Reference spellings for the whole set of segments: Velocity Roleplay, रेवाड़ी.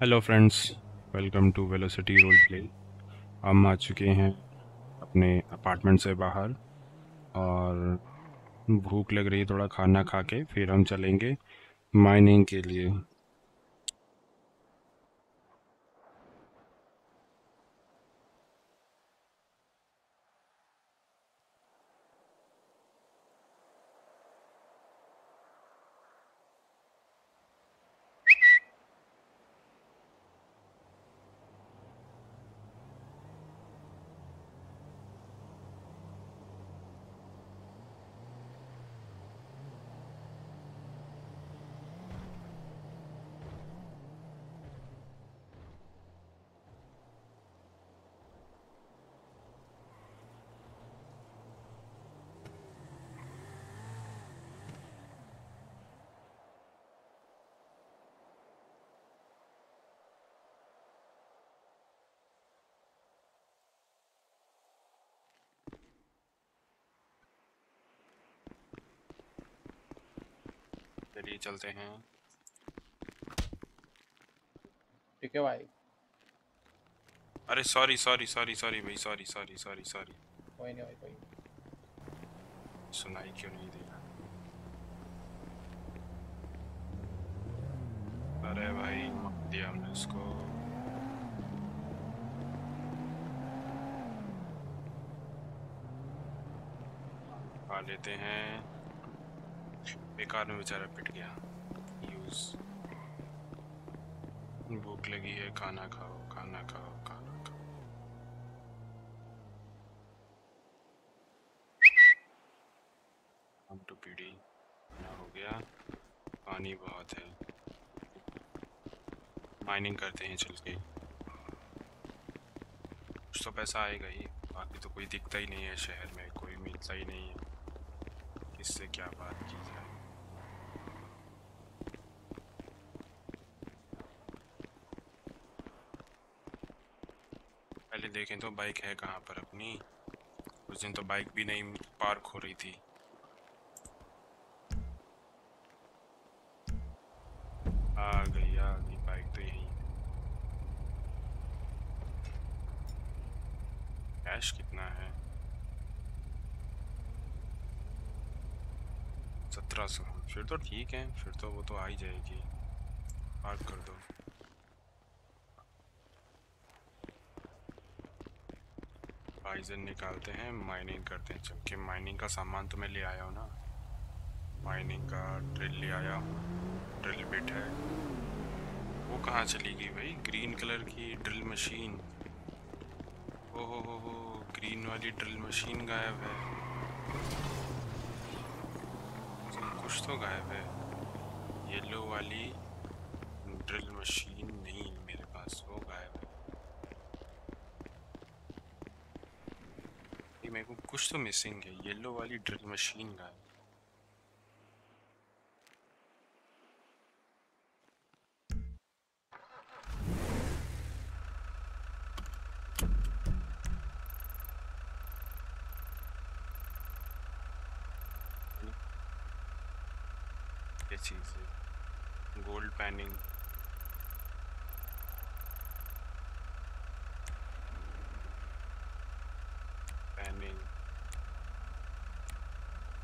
Hello friends, welcome to velocity role play. हम आ चुके हैं अपने अपार्टमेंट से बाहर और भूख लग रही है, थोड़ा खाना खा के फिर हम चलेंगे माइनिंग के लिए। चलिए चलते हैं। ठीक है भाई। अरे सॉरी सॉरी सॉरी सॉरी भाई, सॉरी सॉरी सॉरी सॉरी। कोई नहीं भाई, कोई नहीं। सुनाई क्यों नहीं दे रहा? अरे भाई मार दिया हमने उसको। आ लेते हैं, बेकार में बेचारा पिट गया। यूज भूख लगी है, खाना खाओ खाना खाओ खाना खाओ। हम तो पीड़ी ना हो गया, पानी बहुत है। माइनिंग करते हैं चल के, कुछ तो पैसा आएगा ही। बाकी तो कोई दिखता ही नहीं है शहर में, कोई मिलता ही नहीं है, इससे क्या बात की जाए। देखें तो बाइक है कहाँ पर अपनी। उस दिन तो बाइक भी नहीं पार्क हो रही थी। आ गई बाइक तो यही। कैश कितना है? 1700। फिर तो ठीक है, फिर तो वो तो आ ही जाएगी। पार्क कर दो। आइजन निकालते हैं, माइनिंग करते हैं चल के। माइनिंग का सामान तो मैं ले आया हूँ ना, माइनिंग का ड्रिल ले आया हूँ। ड्रिल बिट है, वो कहाँ चली गई भाई? ग्रीन कलर की ड्रिल मशीन, ओहो ग्रीन वाली ड्रिल मशीन गायब है। कुछ तो गायब है। येलो वाली ड्रिल मशीन नहीं मेरे पास, वो गायब है। मेरे को कुछ तो मिसिंग है। येलो वाली ड्रिल मशीन का ये चीज़ है। गोल्ड पैनिंग,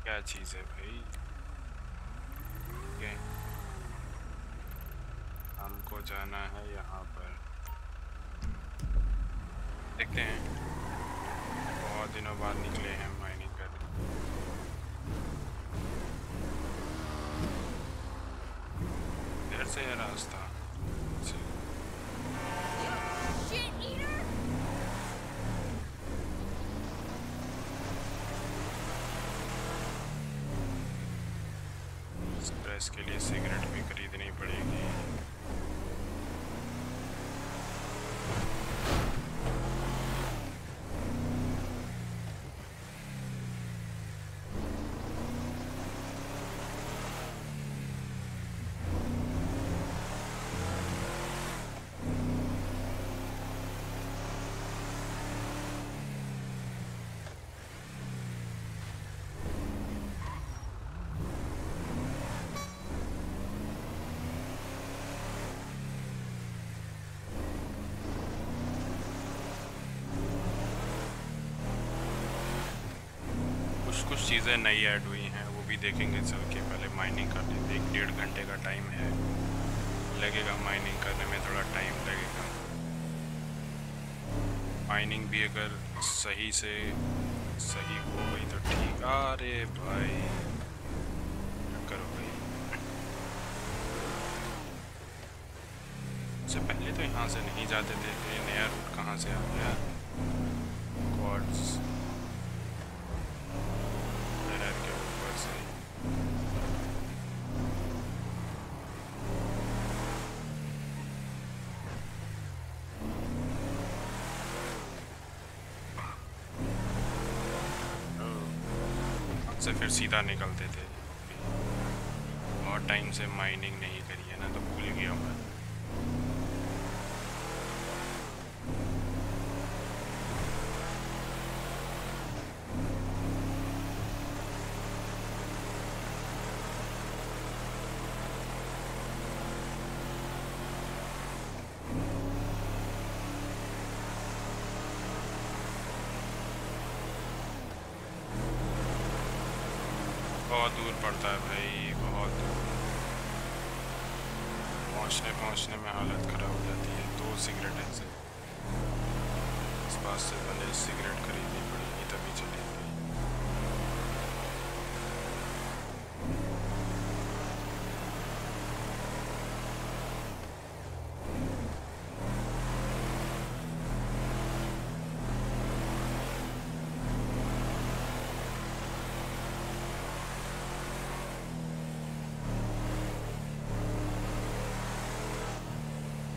क्या चीज़ है भाई? ठीक है, हमको जाना है यहाँ पर। देखते हैं, बहुत दिनों बाद निकले हैं माइनिंग करने। इधर से है रास्ता। इसके लिए सिगरेट भी खरीदनी पड़ेगी। कुछ चीज़ें नई ऐड हुई हैं वो भी देखेंगे सर के। पहले माइनिंग करने में 1-1.5 घंटे का टाइम है लगेगा, माइनिंग करने में थोड़ा टाइम लगेगा। माइनिंग भी अगर सही से सही हो गई तो ठीक। अरे भाई टक्कर हो गई। उससे पहले तो यहाँ से नहीं जाते थे, तो ये नया रूट कहाँ से आ गया? कॉर्ड्स से फिर सीधा निकलते थे और टाइम से माइनिंग नहीं करी है ना, तो भूल गया मैं। बहुत दूर पड़ता है भाई, बहुत दूर। पहुँचने में हालत ख़राब हो जाती है। 2 सिगरेट हैं से इस बात से पहले सिगरेट खरीदनी पड़ेगी तभी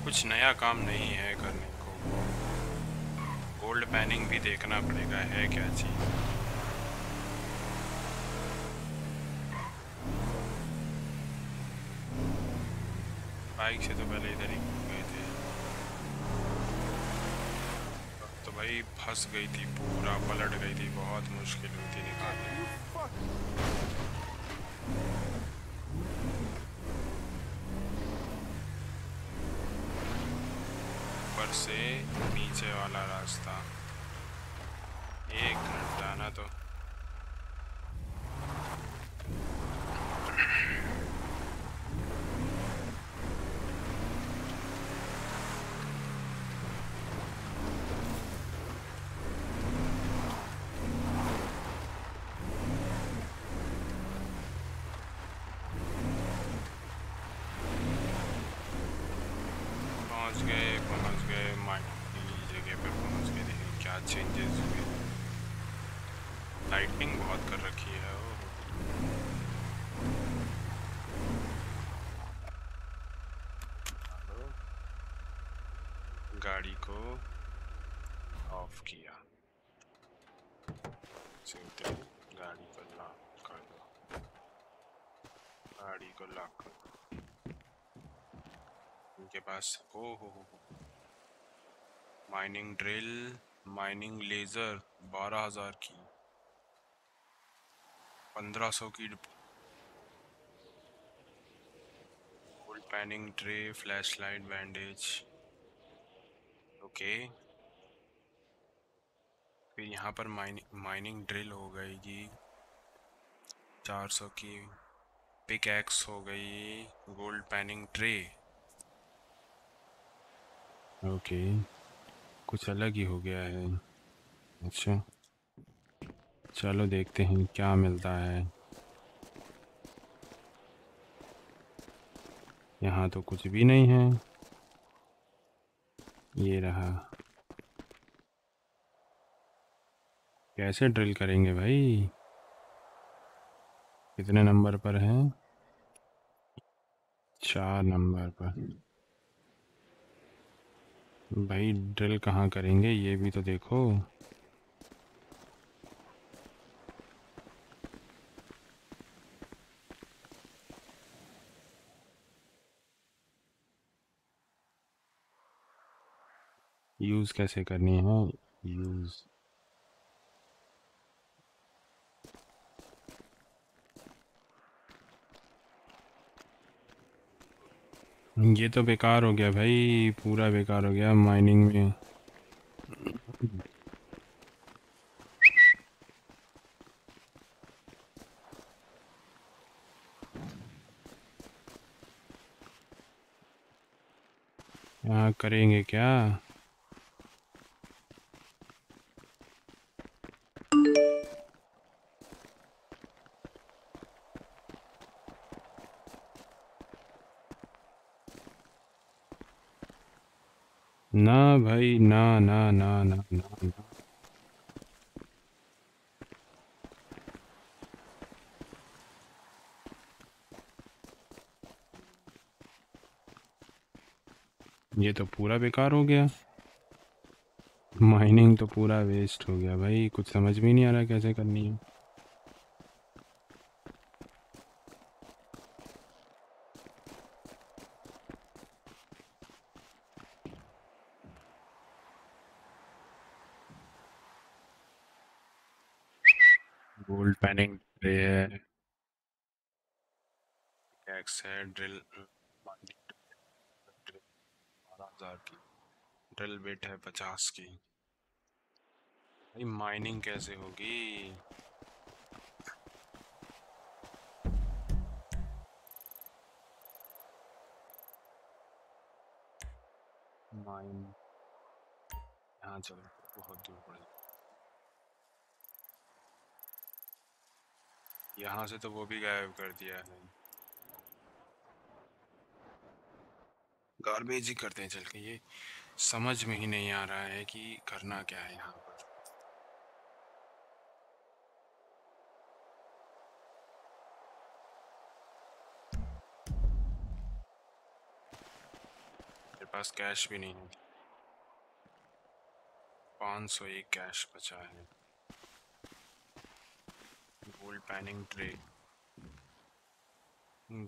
कुछ नया काम नहीं है करने को। गोल्ड पैनिंग भी देखना पड़ेगा है क्या चीज़। बाइक से तो पहले इधर ही घूम गए थे, तो भाई फंस गई थी, पूरा पलट गई थी, बहुत मुश्किल हुई थी निकालने। से नीचे वाला रास्ता 1 घंटा ना, तो पहुँच गए माइनिंग जगह पे पहुँच गए। देखिए क्या चेंजेस हुए, लाइटिंग बहुत कर रखी है। वो गाड़ी को ऑफ किया, गाड़ी को लॉक कर दो, गाड़ी को लॉक कर दो। इनके पास हो माइनिंग ड्रिल, माइनिंग लेज़र 12,000 की, 1500 की gold panning tray, flashlight, bandage. Okay फिर यहाँ पर माइनिंग ड्रिल हो गई 400 की, पिक एक्स हो गई, गोल्ड पैनिंग ट्रे। ओके कुछ अलग ही हो गया है। अच्छा चलो देखते हैं क्या मिलता है। यहाँ तो कुछ भी नहीं है। ये रहा, कैसे ड्रिल करेंगे भाई? कितने नंबर पर है? 4 नंबर पर। भाई ड्रिल कहाँ करेंगे ये भी तो देखो। यूज़ कैसे करनी है? यूज़ ये तो बेकार हो गया भाई, पूरा बेकार हो गया माइनिंग में। यहाँ करेंगे क्या? ना भाई ना ना ना ना ना, ना। ये तो पूरा बेकार हो गया, माइनिंग तो पूरा वेस्ट हो गया भाई। कुछ समझ में नहीं आ रहा कैसे करनी है। गोल्ड पैनिंग ड्रिल 12,000 की ड्रिल बेट है 50 की। भाई माइनिंग कैसे होगी? माइन यहाँ चलो बहुत दूर पड़ेगा। यहाँ से तो वो भी गायब कर दिया है। गार्बेज ही करते हैं चल के। ये समझ में ही नहीं आ रहा है कि करना क्या है यहाँ पर। मेरे पास कैश भी नहीं है। 501 कैश बचा है। Gold panning tray,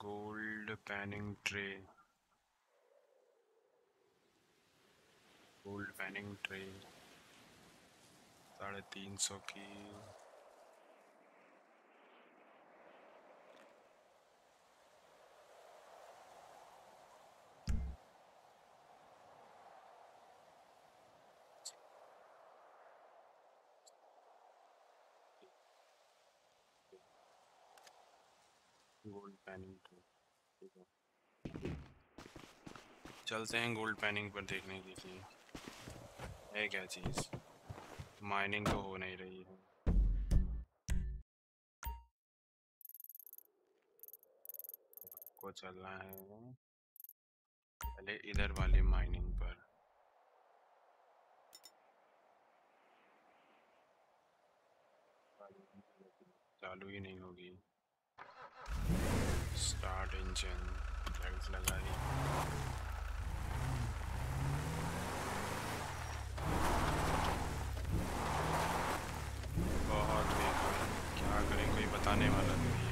gold panning tray, gold panning tray 350 की। गोल्ड पैनिंग चलते हैं गोल्ड पैनिंग पर देखने के लिए है क्या चीज़। माइनिंग तो हो नहीं रही है। आपको चलना है पहले इधर वाले माइनिंग पर। चालू ही नहीं होगी। स्टार्ट इंजन, लाइट लगाई। बहुत बेकार, क्या करें कोई बताने वाला नहीं है।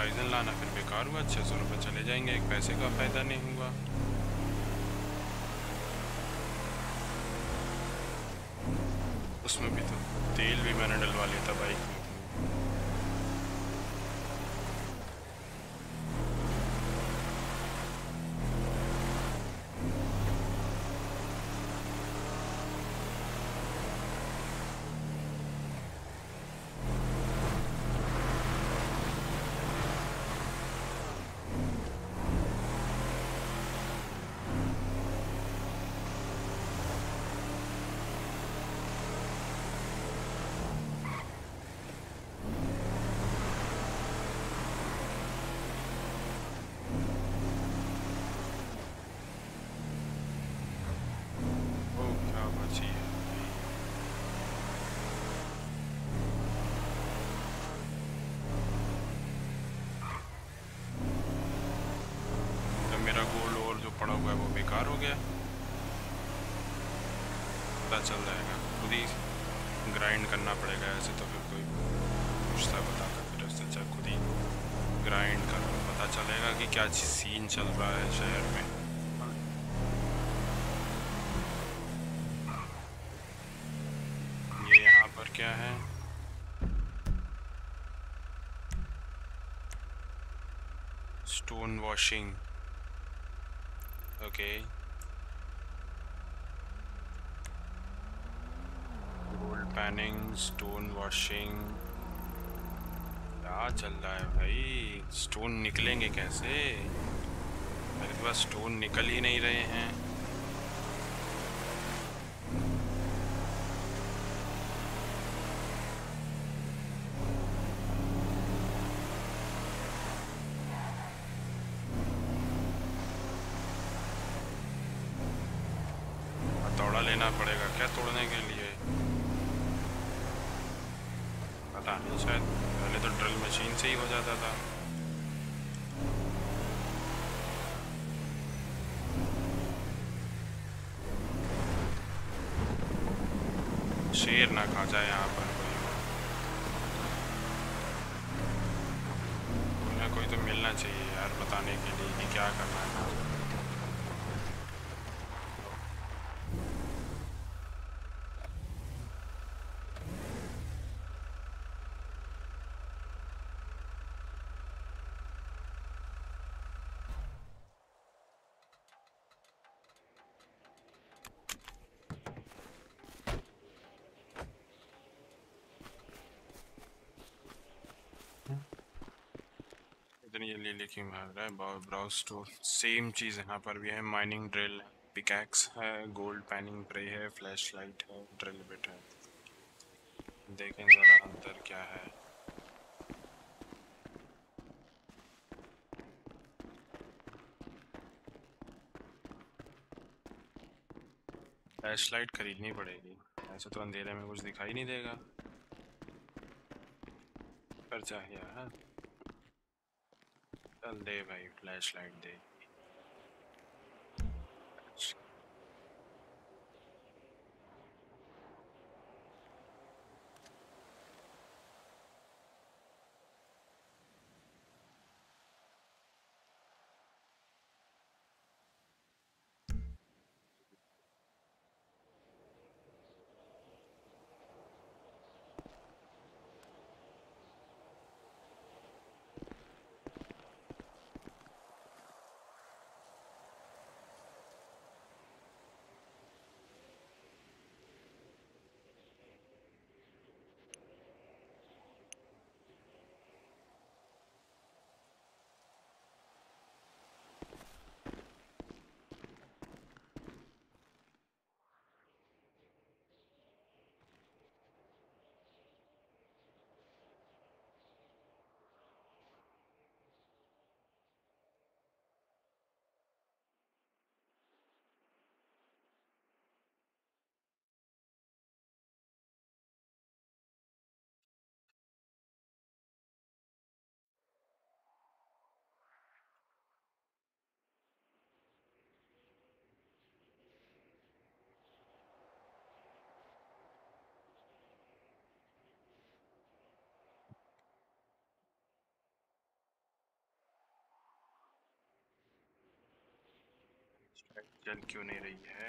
आइजन लाना फिर बेकार हुआ। 600 रुपये चले जाएंगे, एक पैसे का फ़ायदा नहीं हुआ। उसमें भी तो तेल भी मैंने डलवा लिया था बाइक में। पता चल जाएगा, खुद ही ग्राइंड करना पड़ेगा। ऐसे तो फिर कोई पूछता बताता, फिर उससे चल खुद ही ग्राइंड कर पता चलेगा कि क्या सीन चल रहा है शहर में। क्या है stone washing, okay gold panning, stone washing, क्या चल रहा है भाई? स्टोन निकलेंगे कैसे? मेरे पास स्टोन निकल ही नहीं रहे हैं। लेना पड़ेगा क्या तोड़ने के लिए? पता नहीं, शायद पहले तो ड्रिल मशीन से ही हो जाता था। शेर ना खा जाए यहाँ पर कोई ना कोई तो मिलना चाहिए यार बताने के लिए कि क्या करना है। ये लिखी मार रहा है ब्राउज स्टोर, सेम चीज़ यहाँ पर भी है। माइनिंग ड्रिल, पिकैक्स है, गोल्ड पैनिंग ट्रे है, फ्लैशलाइट है, ड्रिल बिट है। देखें जरा अंतर क्या है। फ्लैशलाइट खरीदनी पड़ेगी, ऐसे तो अंधेरे में कुछ दिखाई नहीं देगा। पर चाहिए यार, चल दे भाई फ्लैश लाइट दे। जल क्यों नहीं रही है?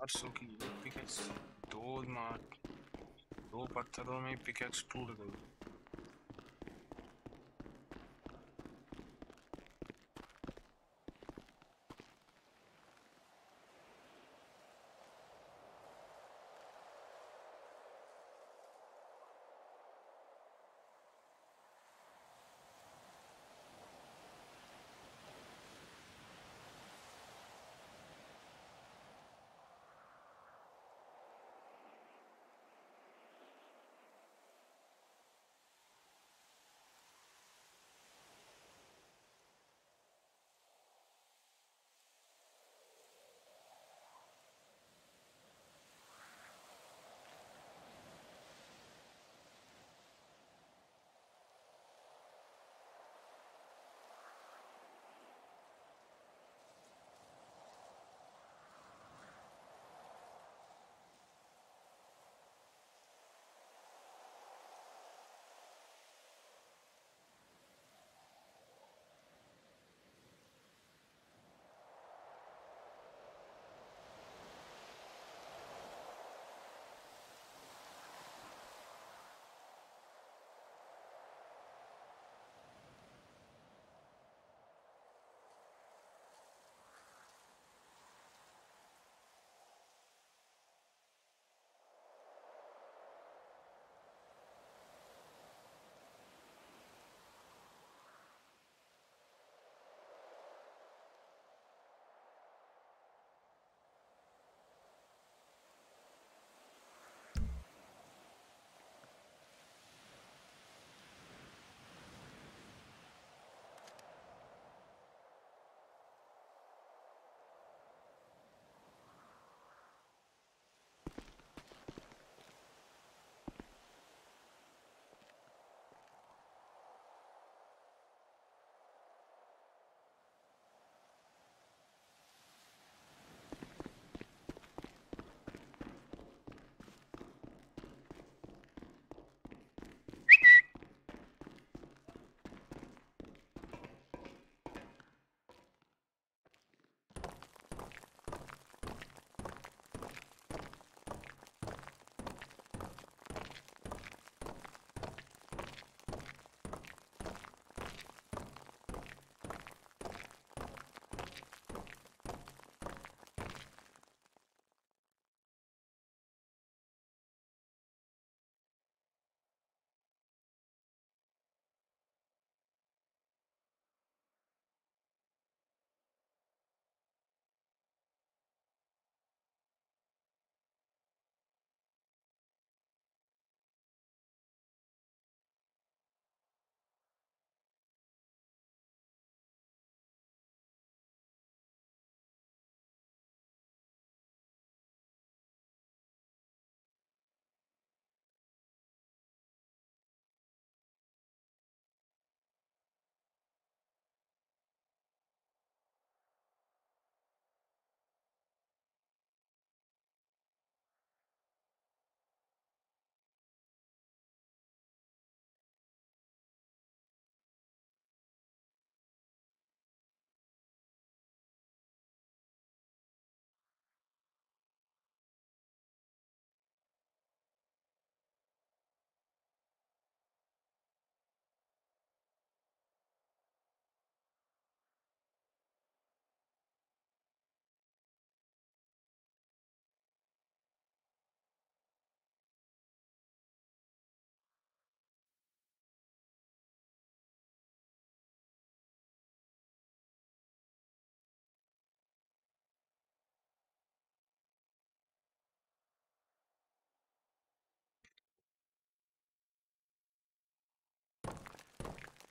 परसों की पिकेक्स दो मार, दो पत्थरों में पिकेक्स टूट गई।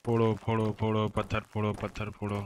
फोड़ो फोड़ो फोड़ो पत्थर, फोड़ो पत्थर, फोड़ो।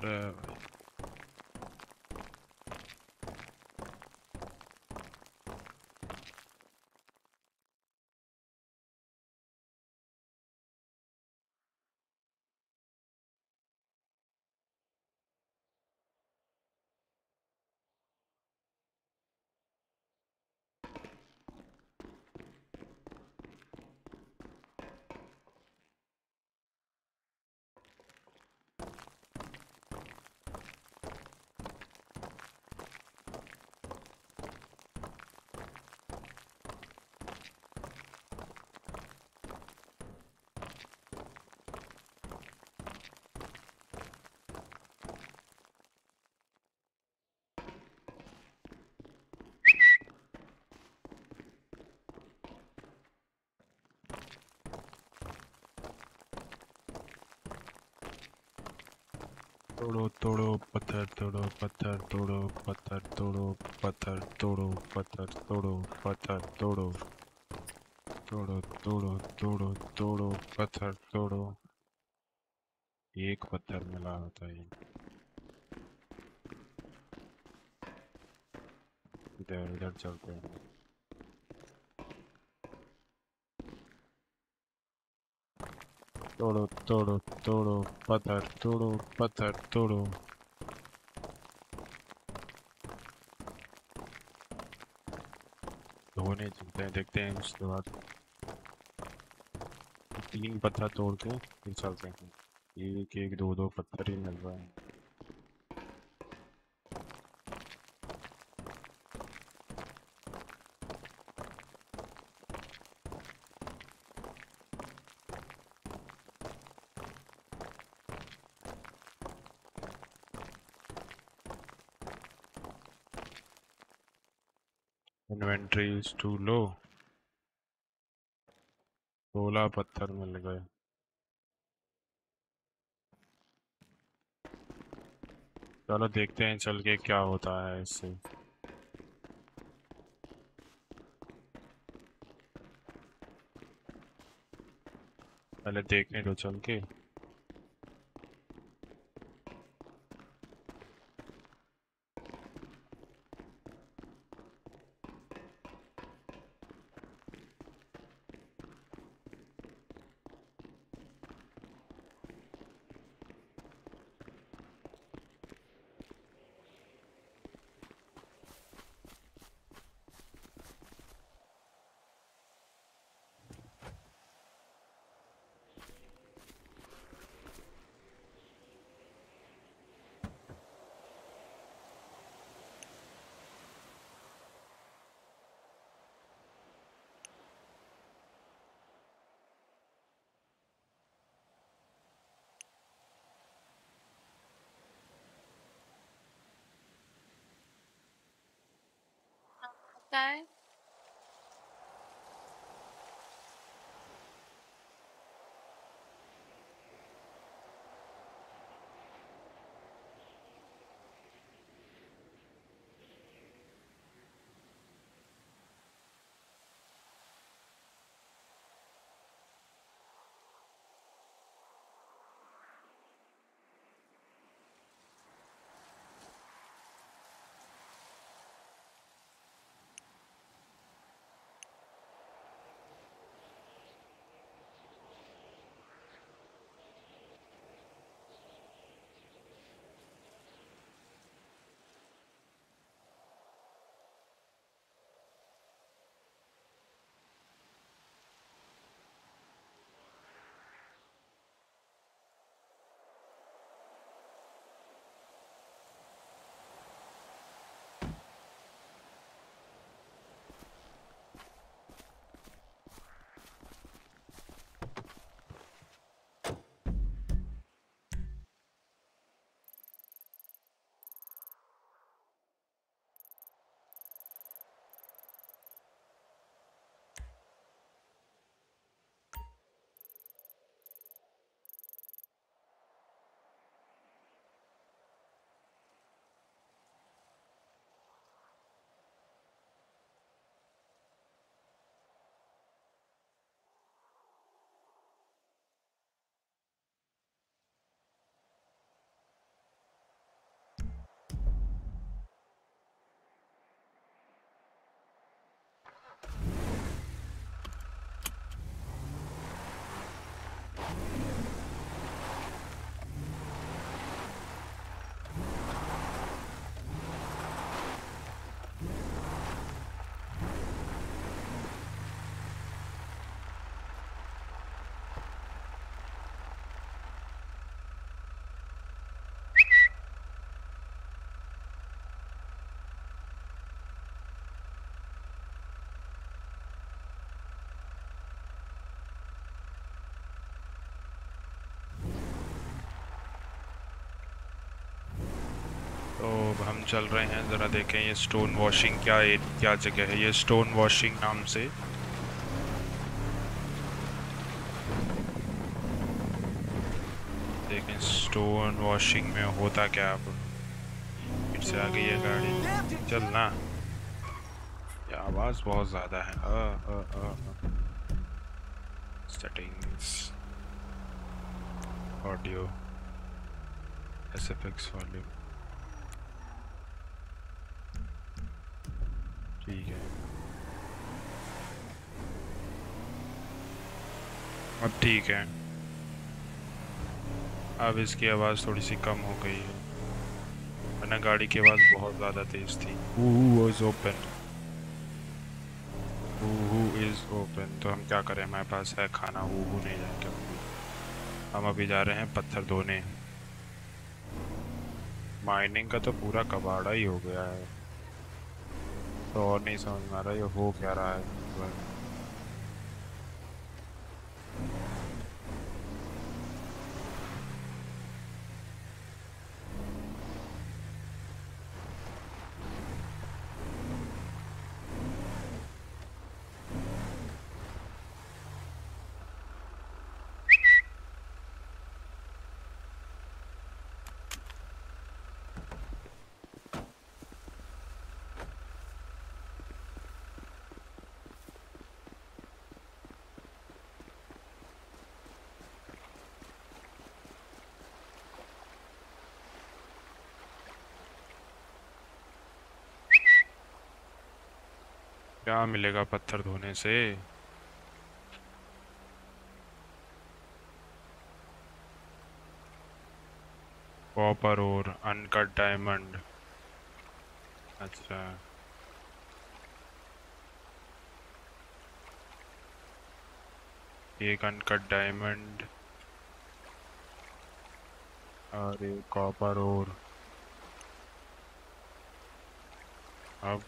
Forever. तोड़ो तोड़ो पत्थर तोड़ो पत्थर तोड़ो पत्थर तोड़ो पत्थर तोड़ो पत्थर तोड़ो पत्थर तोड़ो तोड़ो तोड़ो तोड़ो तोड़ो पत्थर तोड़ो। एक पत्थर मिला होता है इधर उधर चलते हैं। तोड़ो तोड़ो तोड़ो पत्थर तोड़ो पत्थर तोड़ो। धोने चलते हैं, देखते हैं उसके बाद 3 पत्थर तोड़ के फिर चलते हैं। एक एक दो दो पत्थर ही मिल रहा है। Inventory is too low. 16 पत्थर मिल गए। चलो देखते हैं चल के क्या होता है इससे। पहले देखने दो चल के। Okay. हम चल रहे हैं, ज़रा देखें ये स्टोन वॉशिंग क्या जगह है। ये स्टोन वॉशिंग नाम से देखें, स्टोन वॉशिंग में होता क्या। आप फिर से आ गई है गाड़ी, चलना। ये आवाज़ बहुत ज़्यादा है। सेटिंग्स, ऑडियो, SFX वॉल्यूम, ठीक है अब ठीक है। अब इसकी आवाज़ थोड़ी सी कम हो गई है, वरना गाड़ी की आवाज़ बहुत ज़्यादा तेज़ थी। Who is open, who is open. तो हम क्या करें, हमारे पास है खाना, हू नहीं जाएगा। हम अभी जा रहे हैं पत्थर धोने। माइनिंग का तो पूरा कबाड़ा ही हो गया है, तो और नहीं समझ में आ रहा ये हो क्या रहा है। क्या मिलेगा पत्थर धोने से? कॉपर और अनकट डायमंड। अच्छा, एक अनकट डायमंड और एक कॉपर और। अब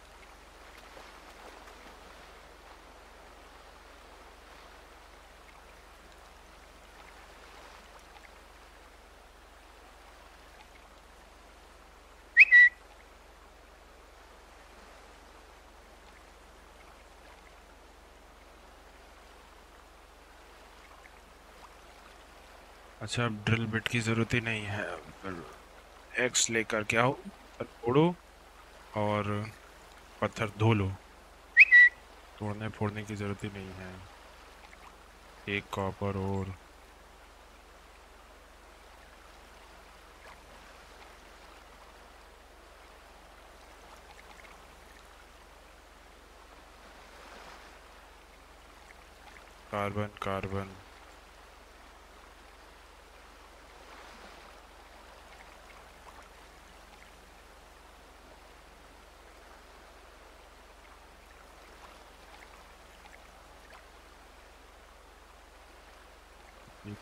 अच्छा, अब ड्रिल बिट की ज़रूरत ही नहीं है। एक्स लेकर के आओ, फोड़ो और पत्थर धो लो। तोड़ने फोड़ने की ज़रूरत ही नहीं है। एक कॉपर और कार्बन कार्बन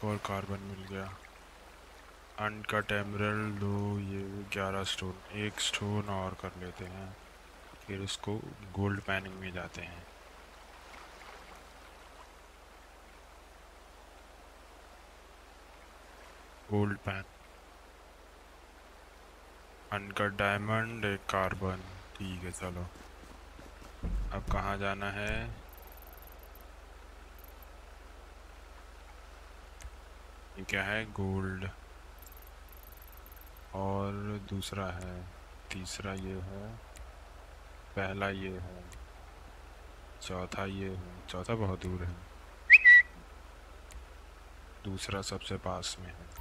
और कार्बन मिल गया। अनकट एमरल्ड दो, ये 11 स्टोन, एक स्टोन और कर लेते हैं, फिर इसको गोल्ड माइनिंग में जाते हैं। गोल्ड पैन, अनकट डायमंड, एक कार्बन, ठीक है। चलो अब कहाँ जाना है? क्या है? गोल्ड। और दूसरा है, तीसरा ये है, पहला ये है, चौथा ये है। चौथा बहुत दूर है, दूसरा सबसे पास में है।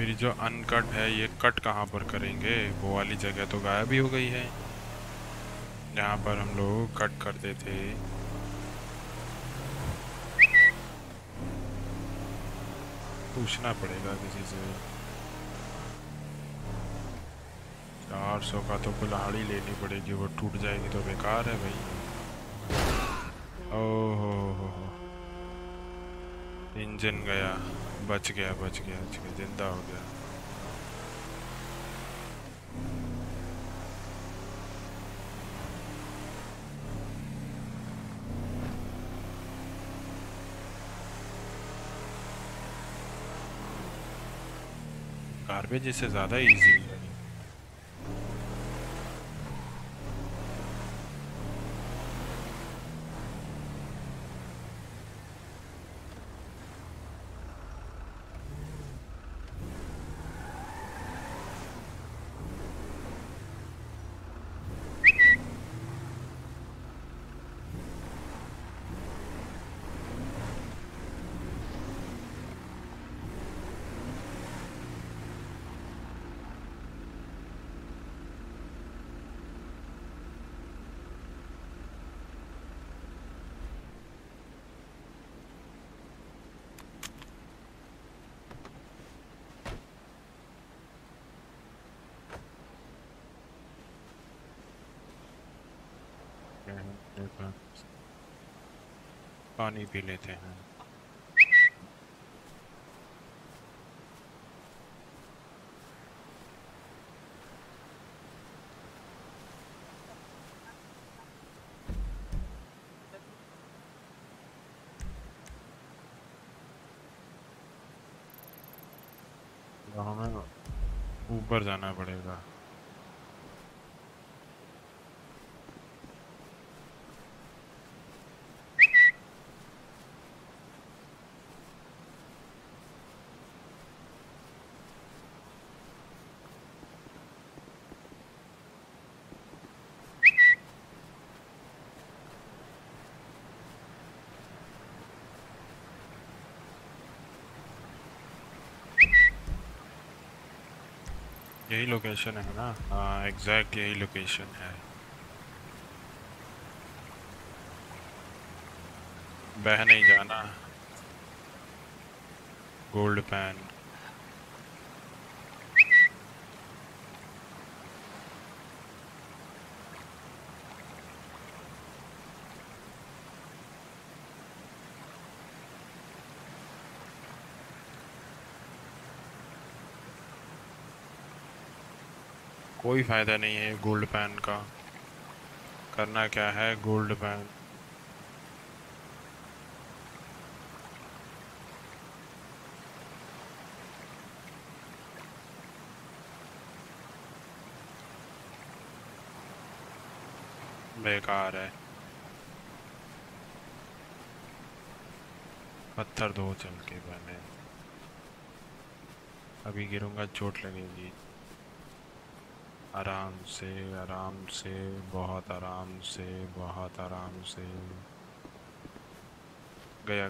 फिर जो अनकट है, ये कट कहाँ पर करेंगे? वो वाली जगह तो गायब ही हो गई है, जहाँ पर हम लोग कट करते थे। पूछना पड़ेगा किसी से। 400 का तो कुल्हाड़ी लेनी पड़ेगी, वो टूट जाएगी तो बेकार है भाई। ओहो हो, इंजन गया, बच गया, जिंदा हो गया। गार्बेज इससे ज़्यादा इजी है। पानी पी लेते हैं। हमें ऊपर जाना पड़ेगा। यही लोकेशन है ना? हाँ, एग्जैक्ट यही लोकेशन है। बह नहीं जाना। गोल्ड पैन कोई फ़ायदा नहीं है गोल्ड पैन का। करना क्या है? गोल्ड पैन बेकार है। पत्थर दो चल के पहले, अभी गिरूंगा चोट लगेगी। आराम से बहुत आराम से गया।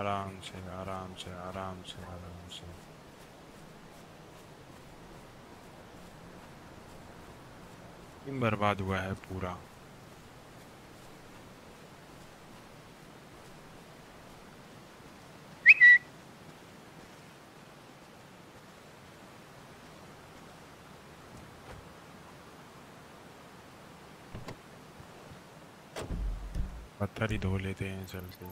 आराम से टीम बर्बाद हुआ है पूरा। पत्थर ही धो लेते हैं चल के।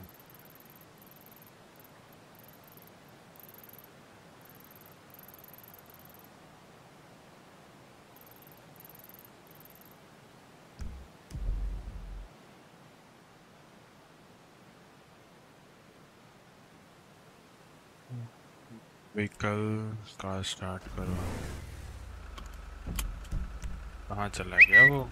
व्हीकल का स्टार्ट करो। कहाँ चला गया वो?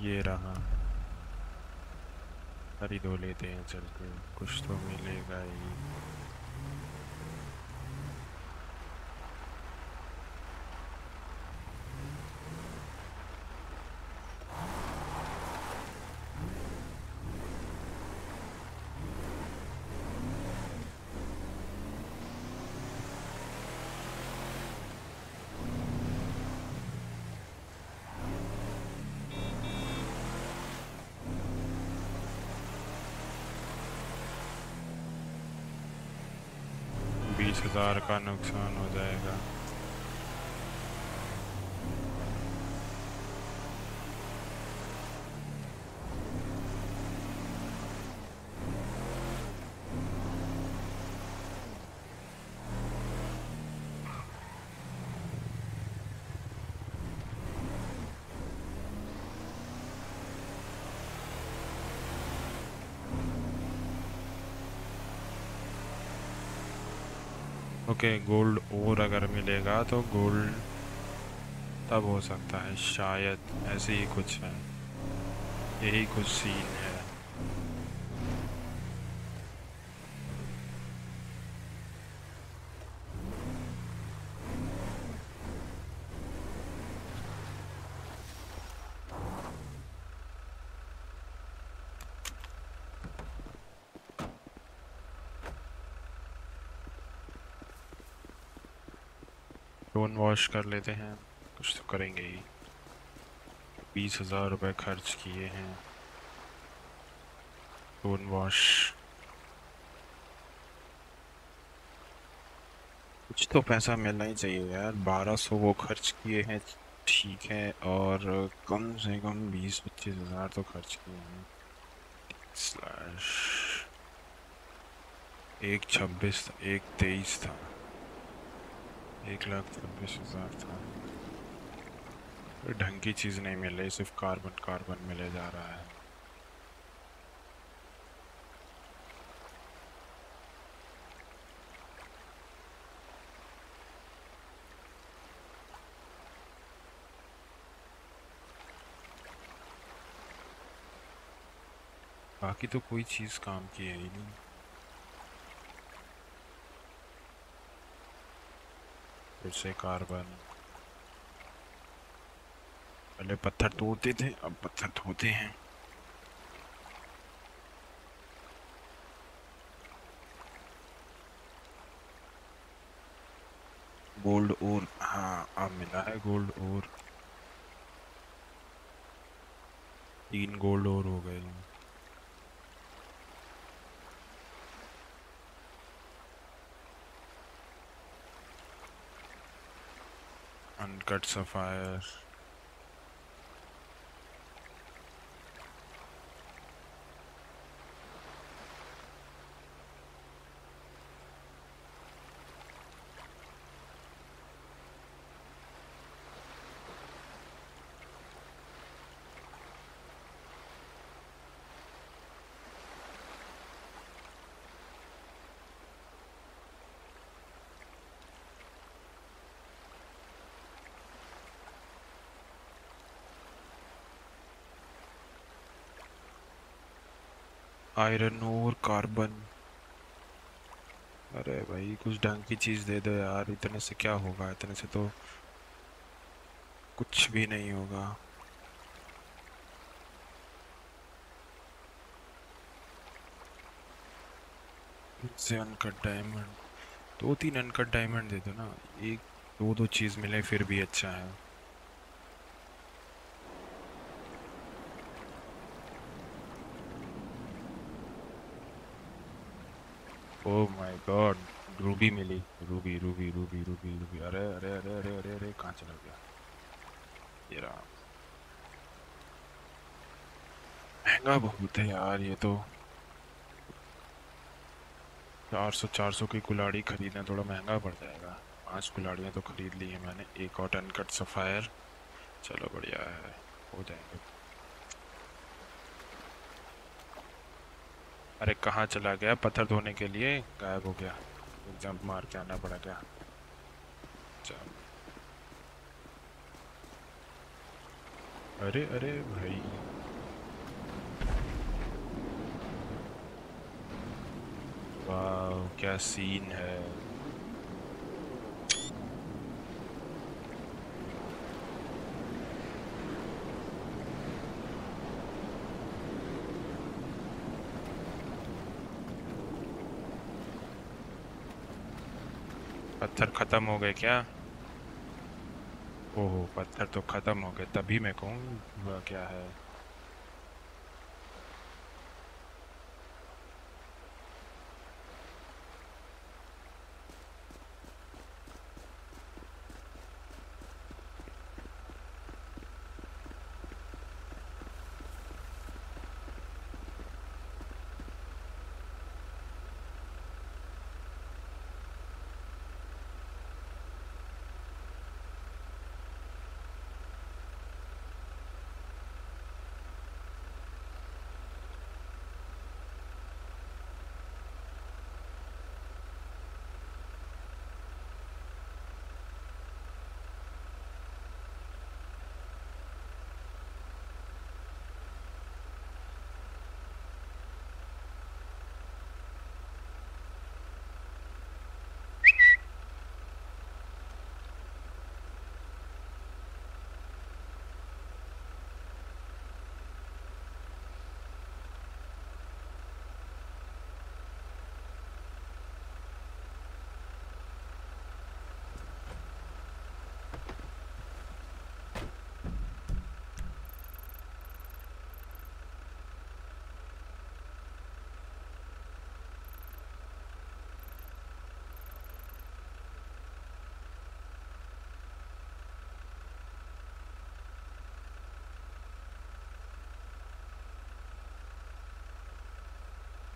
ये रहा। अरे धो लेते हैं चल के, कुछ तो मिलेगा ही। कार का नुकसान हो जाएगा। ओके गोल्ड और अगर मिलेगा तो गोल्ड तब हो सकता है, शायद ऐसे ही कुछ है, यही कुछ सीन है। फोन वॉश कर लेते हैं, कुछ तो करेंगे ही। 20,000 रुपये खर्च किए हैं फोन वॉश, कुछ तो पैसा मिलना ही चाहिए यार। 1,200 वो खर्च किए हैं, ठीक है, और कम से कम 20-25 हज़ार तो खर्च किए हैं। स्लैश 126 था, 123 था, 1,26,000 था। ढंग की चीज़ नहीं मिल रही, सिर्फ कार्बन कार्बन मिले जा रहा है। बाकी तो कोई चीज़ काम की है ही नहीं। फिर से कार्बन, पहले पत्थर तोड़ते थे, अब पत्थर धोते हैं। गोल्ड और हाँ अब मिला है गोल्ड और, 3 गोल्ड और हो गए। अनकट सफायर, आयरन और कार्बन। अरे भाई कुछ ढंग की चीज़ दे दो यार, इतने से क्या होगा, इतने से तो कुछ भी नहीं होगा। इससे अनकट डायमंड, 2-3 अनकट डायमंड दे दो ना, 1-2 चीज़ मिले फिर भी अच्छा है। ओह माय गॉड, रूबी मिली, ruby ruby ruby ruby ruby. अरे अरे अरे अरे अरे अरे कहाँ चला गया ये रहा। महंगा बहुत है यार ये तो, 400 की कुलाड़ी खरीदना थोड़ा महंगा पड़ जाएगा। 5 कुलाड़ियाँ तो खरीद ली है मैंने, 1 और अनकट सफायर, चलो बढ़िया है, हो जाएंगे। अरे कहाँ चला गया, पत्थर धोने के लिए गायब हो गया, जंप मार के आना पड़ा क्या। अरे अरे भाई वाह क्या सीन है। पत्थर ख़त्म हो गए क्या? ओहो पत्थर तो ख़त्म हो गए, तभी मैं कहूँ हुआ क्या है।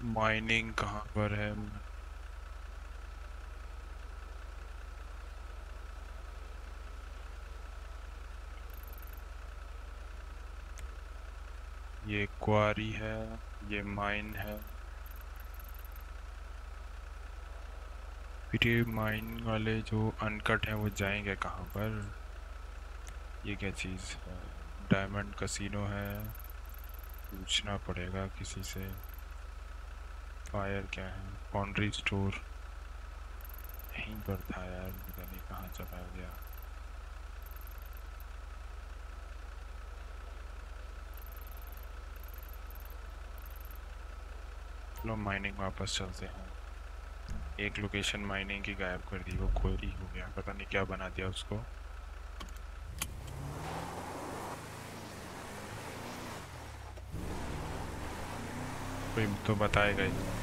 माइनिंग कहाँ पर है? ये क्वारी है, ये माइन है। फिर ये माइन वाले जो अनकट हैं वो जाएंगे कहाँ पर? ये क्या चीज़ है? डायमंड कसीनो है, पूछना पड़ेगा किसी से। फायर क्या है? पॉन्ड्री स्टोर यहीं पर था यार, पता नहीं कहाँ चला गया। चलो माइनिंग वापस चलते हैं। एक लोकेशन माइनिंग की गायब कर दी, वो क्वेरी हो गया, पता नहीं क्या बना दिया उसको। कोई तो बताएगा ही।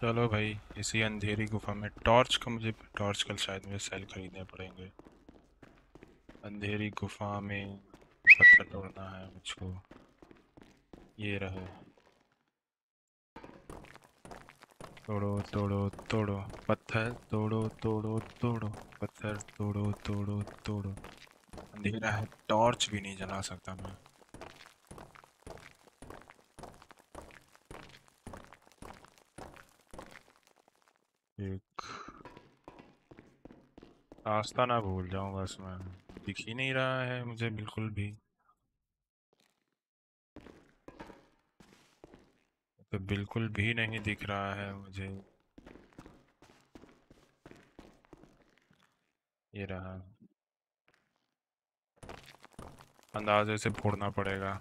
चलो भाई, इसी अंधेरी गुफा में टॉर्च का मुझे कल शायद मुझे सेल खरीदने पड़ेंगे। अंधेरी गुफा में पत्थर तोड़ना है मुझको। ये रहे, तोड़ो तोड़ो तोड़ो पत्थर, तोड़ो तोड़ो तोड़ो पत्थर, तोड़ो तोड़ो तोड़ो। अंधेरा है, टॉर्च भी नहीं जला सकता मैं। एक रास्ता ना भूल जाऊंगा, इसमें दिख ही नहीं रहा है मुझे बिल्कुल भी। तो बिल्कुल भी नहीं दिख रहा है मुझे। ये रहा, अंदाजे से फोड़ना पड़ेगा।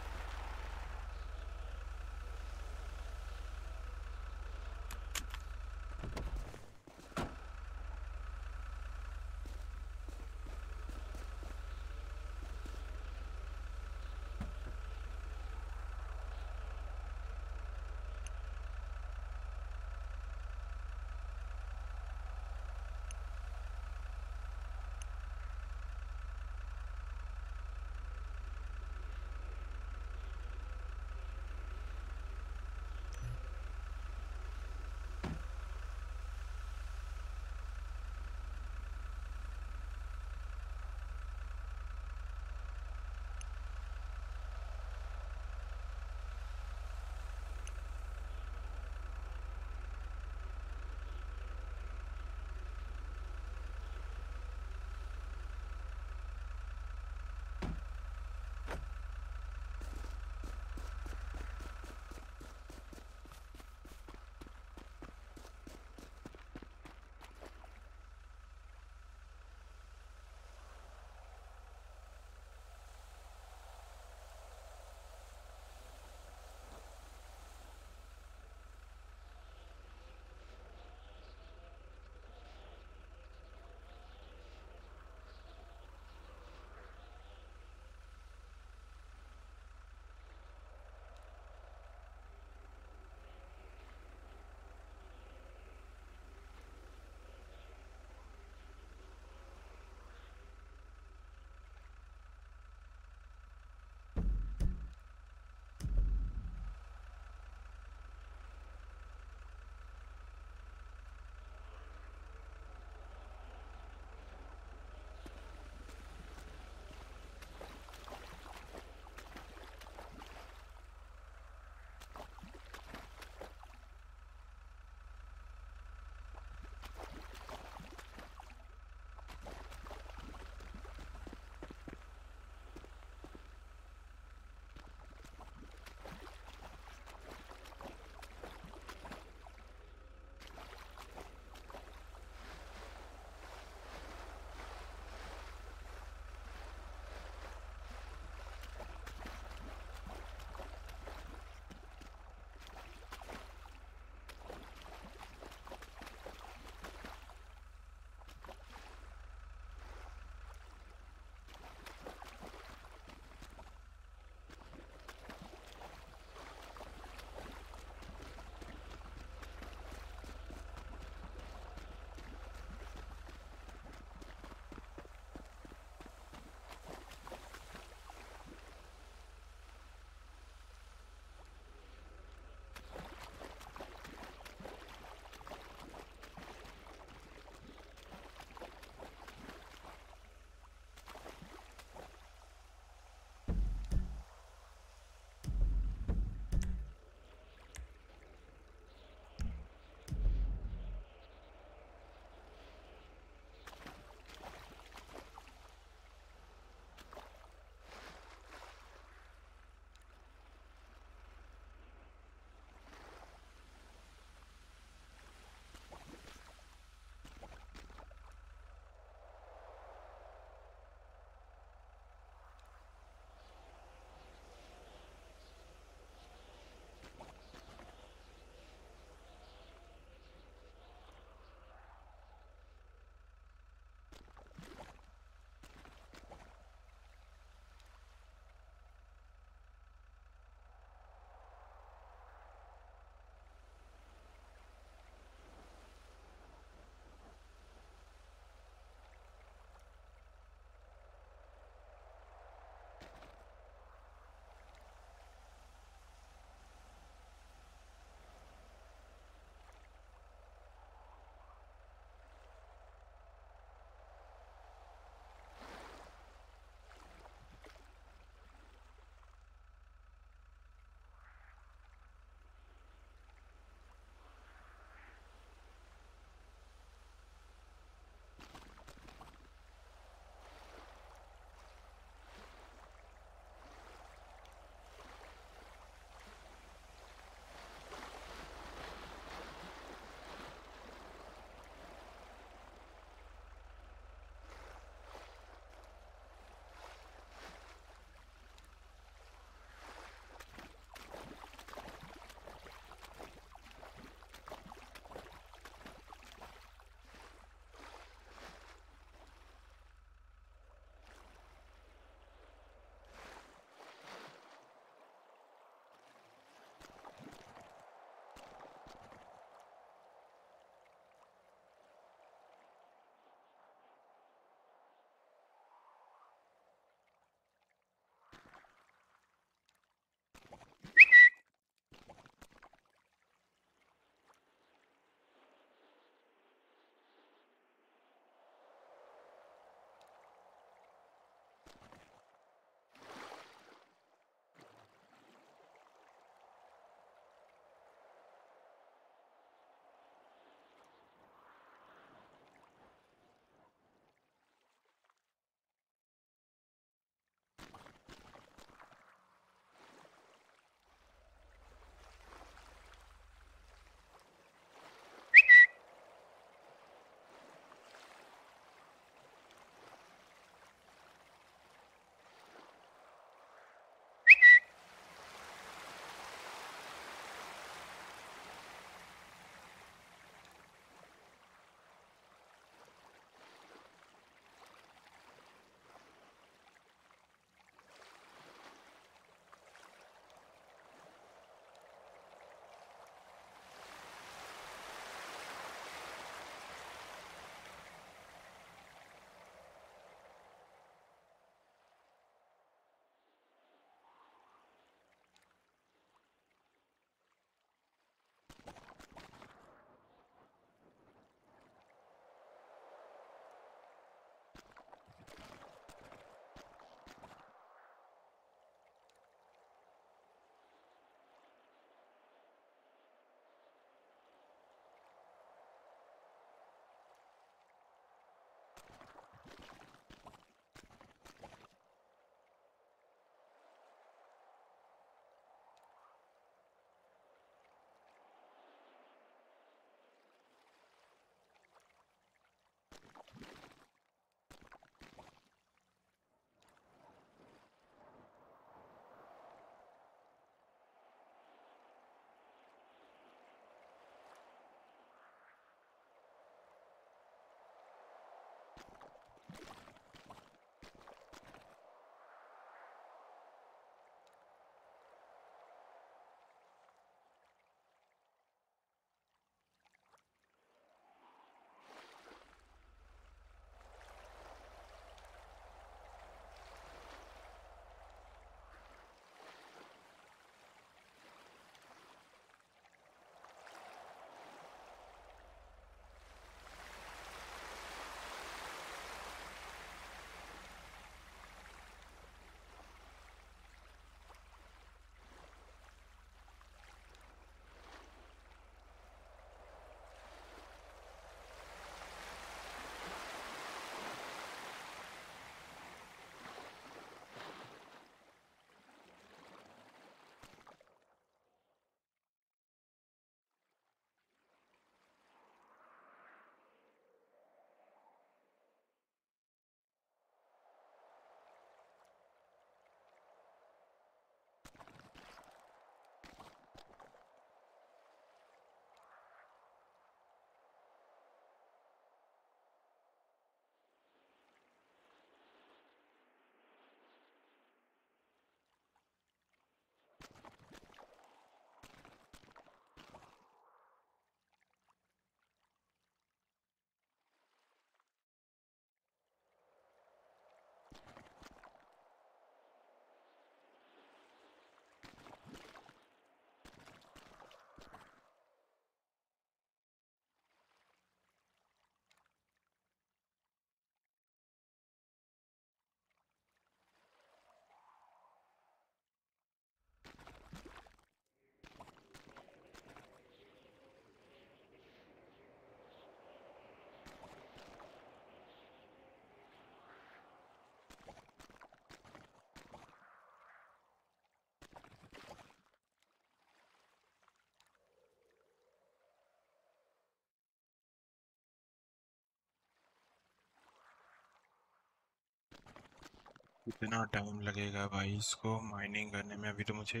इतना टाइम लगेगा भाई इसको माइनिंग करने में। अभी तो मुझे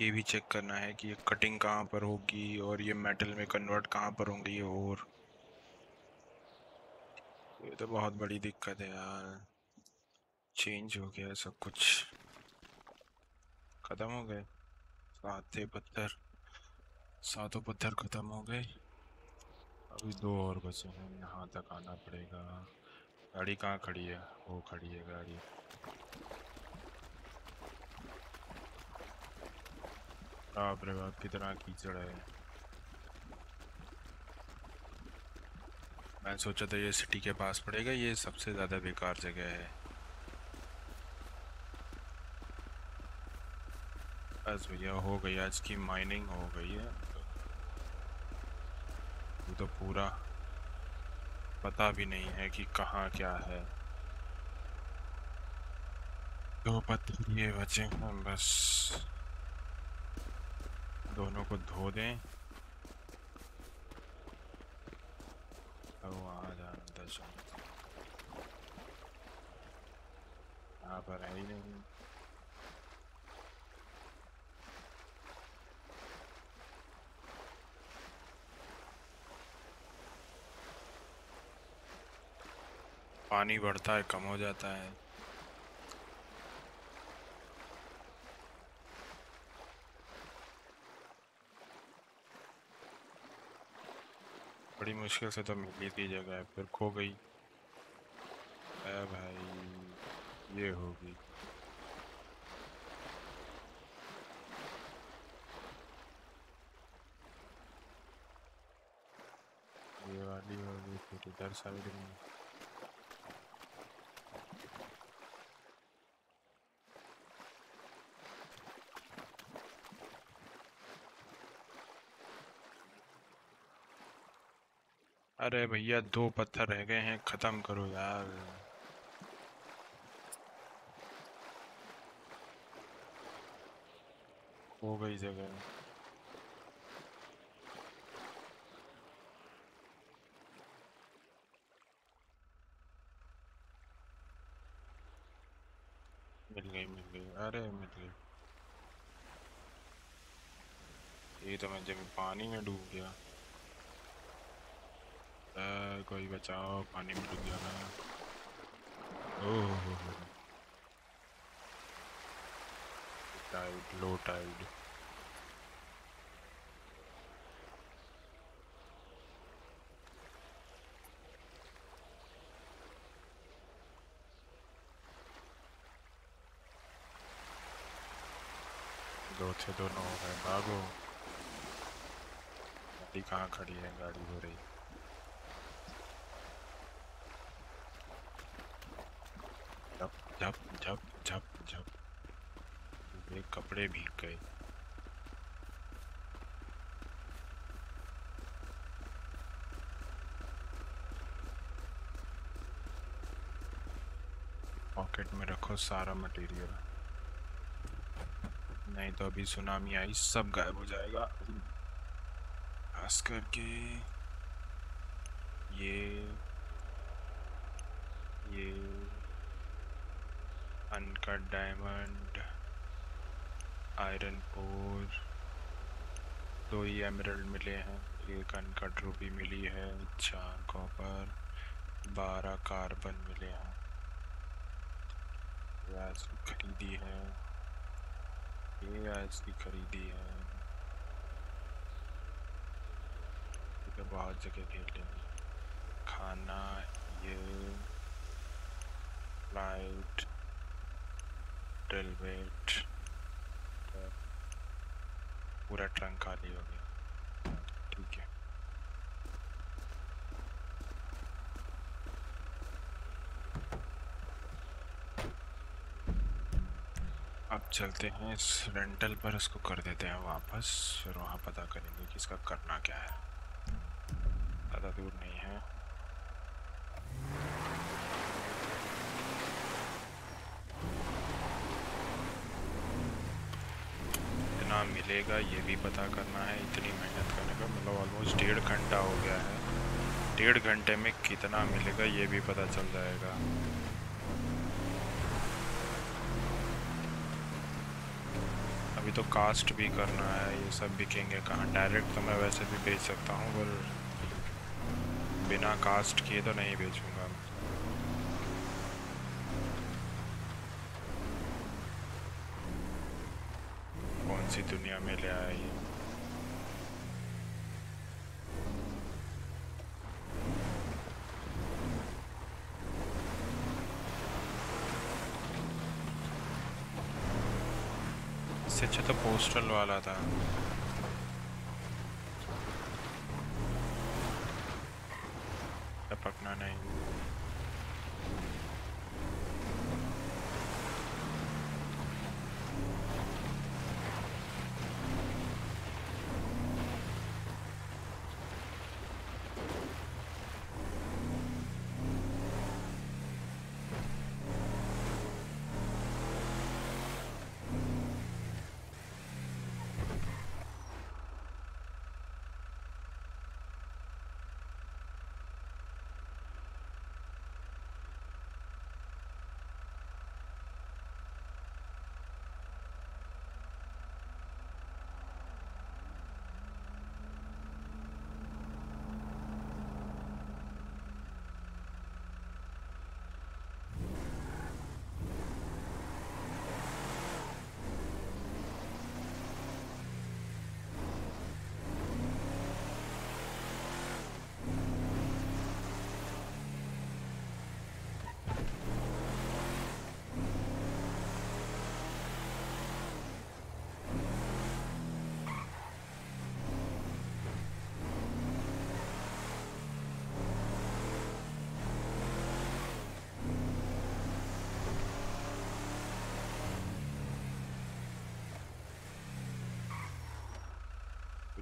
ये भी चेक करना है कि ये कटिंग कहाँ पर होगी और ये मेटल में कन्वर्ट कहाँ पर होंगी। और ये तो बहुत बड़ी दिक्कत है यार, चेंज हो गया सब कुछ, खत्म हो गए सातों पत्थर खत्म हो गए। अभी दो और बचे हैं, यहाँ तक आना पड़ेगा। गाड़ी कहाँ खड़ी है? वो खड़ी है गाड़ी। बाप रे बाप कितना कीचड़ है। मैं सोचा था ये सिटी के पास पड़ेगा, ये सबसे ज़्यादा बेकार जगह है। बस भैया हो गई आज की माइनिंग, हो गई है वो तो पूरा पता भी नहीं है कि कहाँ क्या है। दो पत्थर ये बचे हैं बस, दोनों को धो दें तो आ जाता है। यहाँ पर है ही नहीं। पानी बढ़ता है कम हो जाता है। बड़ी मुश्किल से तो मिली थी जगह, फिर खो गई। अरे भाई ये होगी। ये वाली होगी फिर इधर साइड में। अरे भैया दो पत्थर रह गए हैं, खत्म करो यार। हो गई जगह। मिल गई। अरे मिल गई। ये तो मैं जब पानी में डूब गया। कोई बचाओ, पानी में डूब गया ना। Oh tide, low tide. दोनों हो गए। भागो। गाड़ी कहाँ खड़ी है? गाड़ी हो रही। झप झप। मेरे कपड़े भीग गए। पॉकेट में रखो सारा मटेरियल, नहीं तो अभी सुनामी आई सब गायब हो जाएगा। खास करके ये अनकट डायमंड, आयरन ओर, 2 ही एमरल्ड मिले हैं, 1 अनकट रूबी मिली है, 4 कॉपर, 12 कार्बन मिले हैं। आज की खरीदी है ये, आज की खरीदी है। तो बहुत जगह खेल लेंगे। खाना ये लाइट वेट, पूरा ट्रंक खाली हो गया। ठीक है अब चलते हैं इस रेंटल पर, इसको कर देते हैं वापस, फिर वहाँ पता करेंगे कि इसका करना क्या है। ज़्यादा दूर नहीं है। मिलेगा ये भी पता करना है। इतनी मेहनत करने का मतलब ऑलमोस्ट 1.5 घंटा हो गया है। 1.5 घंटे में कितना मिलेगा ये भी पता चल जाएगा। अभी तो कास्ट भी करना है, ये सब बिकेंगे कहाँ। डायरेक्ट तो मैं वैसे भी बेच सकता हूँ पर बिना कास्ट किए तो नहीं बेचूंगा। कौन सी दुनिया में ले आया ये। इससे अच्छा तो पोस्टल वाला था। पकना नहीं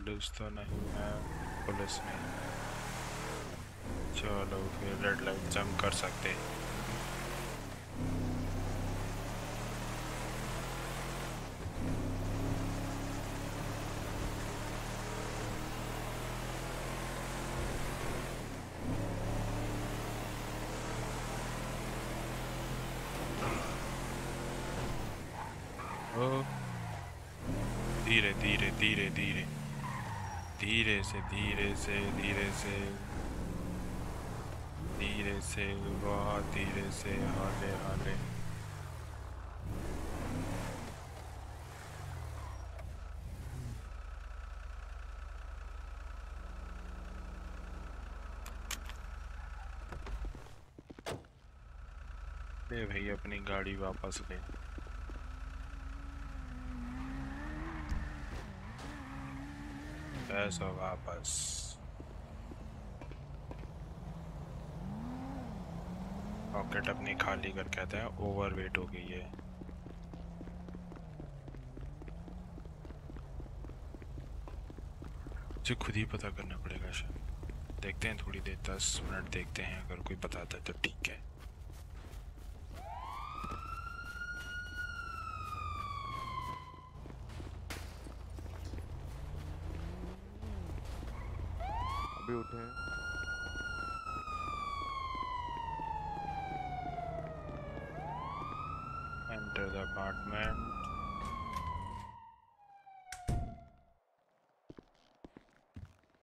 पुलिस तो नहीं है, पुलिस नहीं है। चलो फिर रेड लाइट जंप कर सकते हैं। धीरे धीरे धीरे धीरे धीरे से बहुत धीरे से आगे आगे। ले भाई अपनी गाड़ी वापस ले। पैसा वापस। पॉकेट अपनी खाली कर कहते हैं ओवरवेट हो गई है। मुझे खुद ही पता करना पड़ेगा शायद। देखते हैं थोड़ी देर 10 मिनट देखते हैं, अगर कोई बताता है तो ठीक है। Enter the apartment.